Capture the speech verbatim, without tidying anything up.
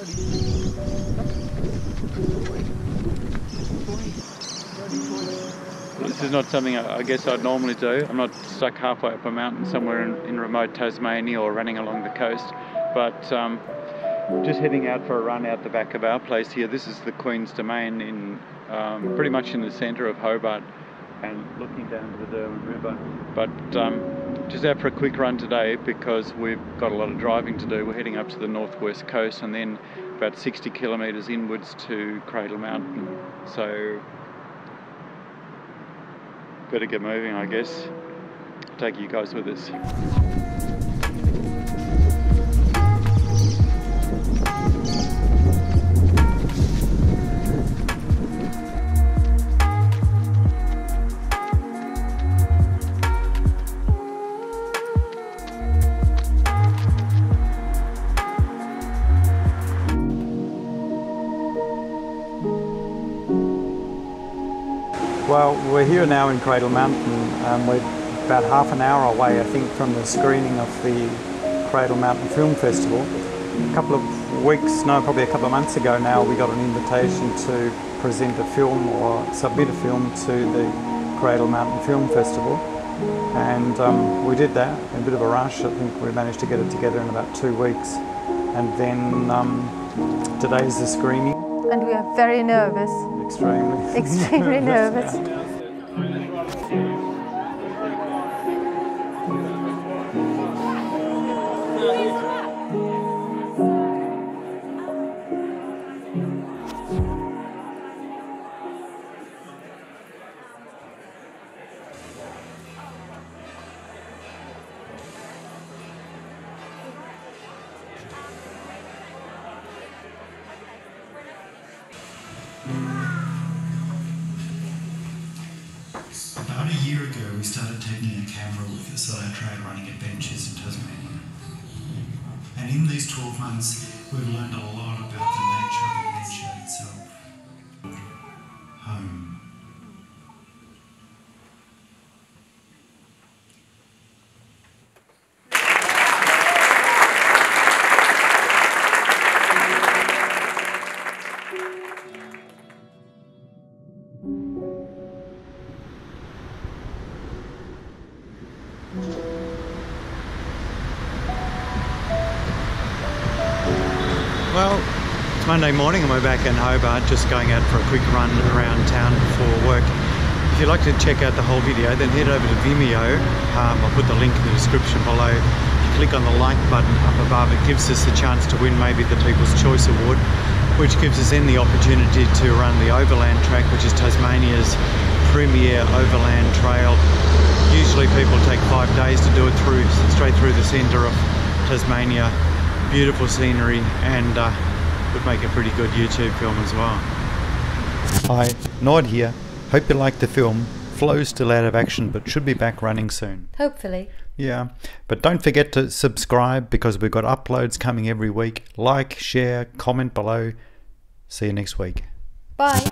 This is not something I, I guess I'd normally do. I'm not stuck halfway up a mountain somewhere in, in remote Tasmania or running along the coast, but um, just heading out for a run out the back of our place here. This is the Queen's Domain in um, pretty much in the centre of Hobart and looking down to the Derwent River. But um, just out for a quick run today because we've got a lot of driving to do. We're heading up to the northwest coast and then about sixty kilometres inwards to Cradle Mountain. So better get moving, I guess. Take you guys with us. Well, we're here now in Cradle Mountain and we're about half an hour away, I think, from the screening of the Cradle Mountain Film Festival. A couple of weeks, no, probably a couple of months ago now, we got an invitation to present a film or submit a film to the Cradle Mountain Film Festival. And um, we did that in a bit of a rush. I think we managed to get it together in about two weeks. And then um, today's the screening. And we are very nervous. Extremely. Extremely nervous. About a year ago, we started taking a camera look at solo trail running adventures in Tasmania. And in these twelve months, we've learned a lot about the nature of adventure itself. Home. Well, it's Monday morning and we're back in Hobart, just going out for a quick run around town before work. If you'd like to check out the whole video, then head over to Vimeo. Um, I'll put the link in the description below. If you click on the like button up above, it gives us the chance to win maybe the People's Choice Award, which gives us then the opportunity to run the Overland Track, which is Tasmania's premier overland trail. Usually people take five days to do it through, straight through the centre of Tasmania. Beautiful scenery, and uh, would make a pretty good YouTube film as well. Hi, Nord here. Hope you liked the film. Flo's still out of action but should be back running soon. Hopefully. Yeah, but don't forget to subscribe because we've got uploads coming every week. Like, share, comment below. See you next week. Bye.